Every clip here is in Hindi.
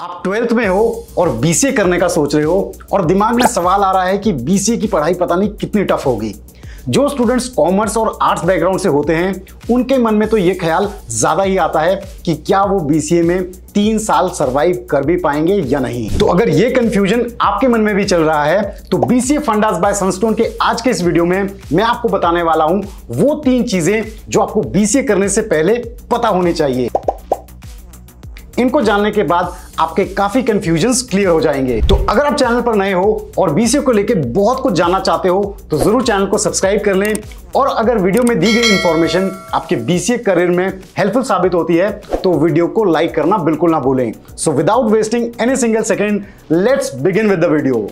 आप ट्वेल्थ में हो और BCA करने का सोच रहे हो और दिमाग में सवाल आ रहा है कि BCA की पढ़ाई पता नहीं कितनी टफ होगी। जो स्टूडेंट्स कॉमर्स और आर्ट्स बैकग्राउंड से होते हैं उनके मन में तो ये ख्याल ज़्यादा ही आता है कि क्या वो BCA में 3 साल सर्वाइव कर भी पाएंगे या नहीं। तो अगर ये कन्फ्यूजन आपके मन में भी चल रहा है तो BCA फंडास बाय सनस्टोन के आज के इस वीडियो में मैं आपको बताने वाला हूँ वो 3 चीज़ें जो आपको BCA करने से पहले पता होनी चाहिए। इनको जानने के बाद आपके काफी कंफ्यूजन्स क्लियर हो जाएंगे। तो अगर आप चैनल पर नए हो और BCA को लेके बहुत कुछ जानना चाहते हो तो जरूर चैनल को सब्सक्राइब कर लें, और अगर वीडियो में दी गई इंफॉर्मेशन आपके BCA करियर में हेल्पफुल साबित होती है तो वीडियो को लाइक करना बिल्कुल ना भूलें। So without wasting any single second let's begin with the video.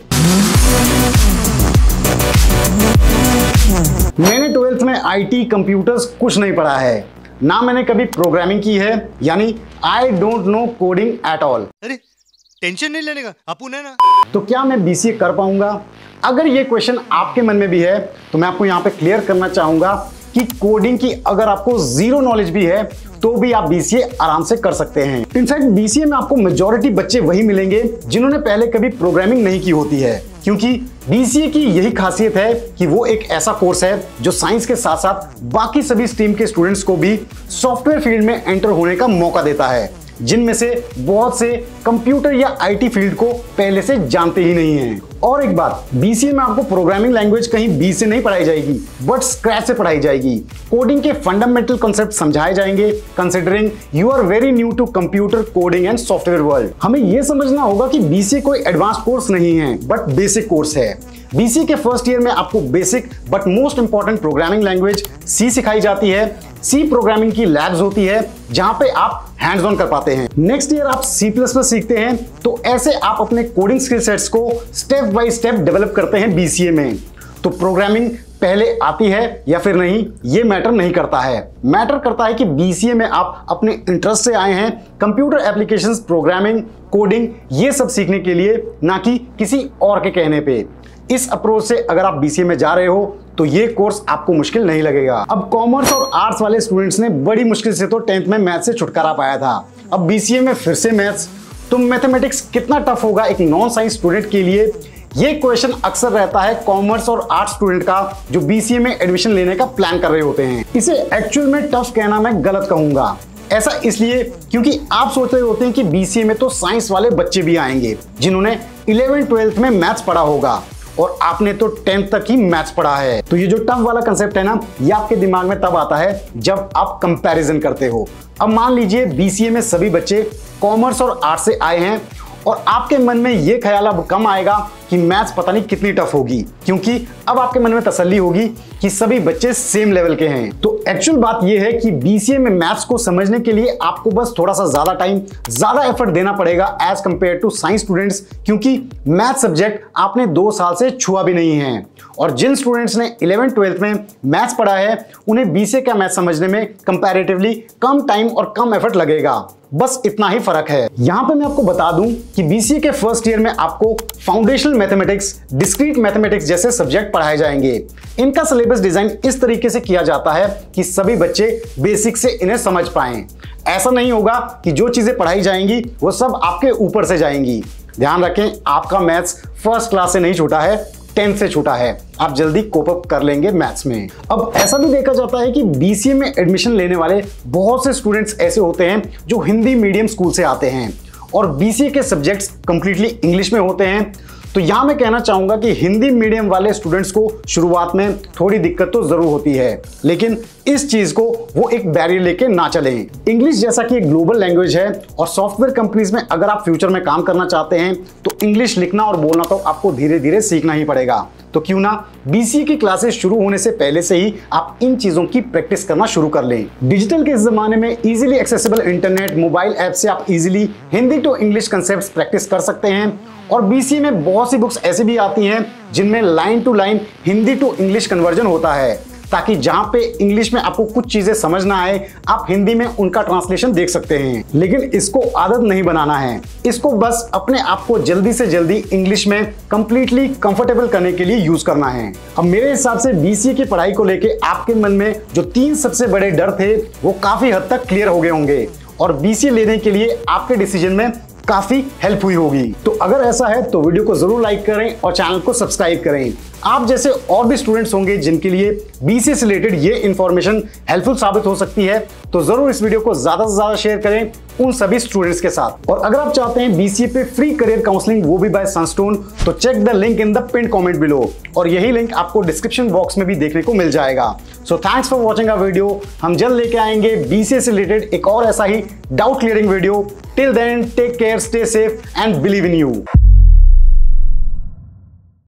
मैंने 12th में IT कंप्यूटर्स कुछ नहीं पढ़ा है, ना मैंने कभी प्रोग्रामिंग की है, यानी I don't know coding at all. अरे टेंशन नहीं लेने का अपुन है ना। तो क्या मैं BCA कर पाऊंगा? अगर ये क्वेश्चन आपके मन में भी है तो मैं आपको यहाँ पे क्लियर करना चाहूंगा कि कोडिंग की अगर आपको जीरो नॉलेज भी है तो भी आप BCA आराम से कर सकते हैं। इनफैक्ट BCA में आपको मेजोरिटी बच्चे वही मिलेंगे जिन्होंने पहले कभी प्रोग्रामिंग नहीं की होती है, क्योंकि BCA की यही खासियत है कि वो एक ऐसा कोर्स है जो साइंस के साथ साथ बाकी सभी स्ट्रीम के स्टूडेंट्स को भी सॉफ्टवेयर फील्ड में एंटर होने का मौका देता है, जिनमें से बहुत से कंप्यूटर या IT फील्ड को पहले से जानते ही नहीं हैं। और एक बात, BCA में आपको प्रोग्रामिंग लैंग्वेज कहीं B से नहीं पढ़ाई जाएगी बट स्क्रैच से पढ़ाई जाएगी। कोडिंग के फंडामेंटल कॉन्सेप्ट समझाए जाएंगे। Considering you are very new to computer coding and software world, हमें यह समझना होगा कि BCA कोई एडवांस कोर्स नहीं है बट बेसिक कोर्स है। BCA के फर्स्ट ईयर में आपको basic but most important programming language C सिखाई जाती है। C प्रोग्रामिंग की लैब्स होती है जहां पे आप हैंड्स ऑन कर पाते हैं। नेक्स्ट ईयर आप C++ सीखते हैं, तो ऐसे आप अपने कोडिंग स्किल सेट्स को स्टेप बाय स्टेप डेवलप करते हैं BCA में। तो प्रोग्रामिंग पहले आती है या फिर नहीं ये मैटर नहीं करता है, मैटर करता है कि BCA में आप अपने इंटरेस्ट से आए हैं कंप्यूटर एप्लीकेशंस, प्रोग्रामिंग, कोडिंग ये सब सीखने के लिए, ना कि किसी और के कहने पे। इस अप्रोच से अगर आप BCA में जा रहे हो तो ये कोर्स आपको मुश्किल नहीं लगेगा। अब कॉमर्स और आर्ट्स वाले स्टूडेंट्स ने बड़ी मुश्किल से तो 10th में मैथ्स से छुटकारा पाया था, अब BCA में फिर से मैथ्स। तो मैथमेटिक्स कितना टफ होगा एक नॉन साइंस स्टूडेंट के लिए, ये क्वेश्चन अक्सर रहता है कॉमर्स और आर्ट्स स्टूडेंट का जो BCA में एडमिशन लेने का प्लान कर रहे होते हैं। इसे एक्चुअल में टफ कहना मैं गलत कहूंगा, ऐसा इसलिए क्योंकि आप सोच रहे होते हैं कि BCA में तो साइंस वाले बच्चे भी आएंगे जिन्होंने 11th-12th में मैथ्स पढ़ा होगा और आपने तो 10th तक ही मैथ्स पढ़ा है। तो ये जो टफ वाला कंसेप्ट है ना, ये आपके दिमाग में तब आता है जब आप कंपैरिजन करते हो। अब मान लीजिए BCA में सभी बच्चे कॉमर्स और आर्ट्स से आए हैं और आपके मन में ये ख्याल अब कम आएगा कि मैथ्स पता नहीं कितनी टफ होगी, क्योंकि अब आपके मन में तसल्ली होगी कि सभी बच्चे सेम लेवल के हैं। तो एक्चुअल बात यह है कि BCA में मैथ्स को समझने के लिए आपको बस थोड़ा सा ज़्यादा टाइम, ज़्यादा एफर्ट देना पड़ेगा as compare to science students, क्योंकि मैथ सब्जेक्ट आपने 2 साल से छुआ भी नहीं है। और जिन स्टूडेंट्स ने 11th-12th में मैथ्स पढ़ा है उन्हें BCA का मैथ्स समझने में कंपैरेटिवली कम टाइम और कम एफर्ट लगेगा, बस इतना ही फर्क है। यहाँ पे मैं आपको बता दूं कि BCA के फर्स्ट ईयर में आपको फाउंडेशनल मैथमेटिक्स, डिस्क्रीट मैथमेटिक्स जैसे सब्जेक्ट पढ़ाए जाएंगे। इनका सिलेबस डिजाइन इस तरीके से किया जाता है कि सभी बच्चे बेसिक से इन्हें समझ पाएं। ऐसा नहीं होगा कि जो चीजें पढ़ाई जाएंगी वो सब आपके ऊपर से जाएंगी। ध्यान रखें, आपका मैथ्स फर्स्ट क्लास से नहीं छूटा है, 10th से छूटा है, आप जल्दी कोप अप कर लेंगे मैथ्स में। अब ऐसा भी देखा जाता है कि BCA में एडमिशन लेने वाले बहुत से स्टूडेंट्स ऐसे होते हैं जो हिंदी मीडियम स्कूल से आते हैं और BCA के सब्जेक्ट्स कंप्लीटली इंग्लिश में होते हैं। तो यहाँ मैं कहना चाहूँगा कि हिंदी मीडियम वाले स्टूडेंट्स को शुरुआत में थोड़ी दिक्कत तो ज़रूर होती है, लेकिन इस चीज़ को वो एक बैरियर लेके ना चलें। इंग्लिश जैसा कि एक ग्लोबल लैंग्वेज है और सॉफ्टवेयर कंपनीज में अगर आप फ्यूचर में काम करना चाहते हैं तो इंग्लिश लिखना और बोलना तो आपको धीरे धीरे सीखना ही पड़ेगा। तो क्यों ना BCA की क्लासेस शुरू होने से पहले से ही आप इन चीज़ों की प्रैक्टिस करना शुरू कर लें। डिजिटल के इस ज़माने में easily accessible internet, mobile app से आप easily Hindi to English concepts practice कर सकते हैं। और BCA में बहुत सी बुक्स ऐसी भी आती हैं जिनमें line to line Hindi to English conversion होता है, ताकि जहाँ पे इंग्लिश में आपको कुछ चीज़ें समझ ना आए आप हिंदी में उनका ट्रांसलेशन देख सकते हैं। लेकिन इसको आदत नहीं बनाना है, इसको बस अपने आप को जल्दी से जल्दी इंग्लिश में कंप्लीटली कंफर्टेबल करने के लिए यूज़ करना है। अब मेरे हिसाब से BCA की पढ़ाई को लेके आपके मन में जो 3 सबसे बड़े डर थे वो काफ़ी हद तक क्लियर हो गए होंगे और BCA लेने के लिए आपके डिसीजन में काफी हेल्प हुई होगी। तो अगर ऐसा है तो वीडियो को जरूर लाइक करें और चैनल को सब्सक्राइब करें। आप जैसे और भी स्टूडेंट्स होंगे जिनके लिए बीसीए से रिलेटेड ये इन्फॉर्मेशन हेल्पफुल साबित हो सकती है, तो जरूर इस वीडियो को ज्यादा से ज्यादा शेयर करें उन सभी स्टूडेंट्स के साथ। और अगर आप चाहते हैं बीसीए पे फ्री करियर काउंसलिंग, वो भी बाय सनस्टोन, तो check the link in the pin comment below, और यही लिंक आपको डिस्क्रिप्शन बॉक्स में भी देखने को मिल जाएगा। So thanks for watching our video. हम जल्द लेके आएंगे बीसीए से रिलेटेड एक और ऐसा ही doubt clearing video. Till then take care, stay safe and believe in you.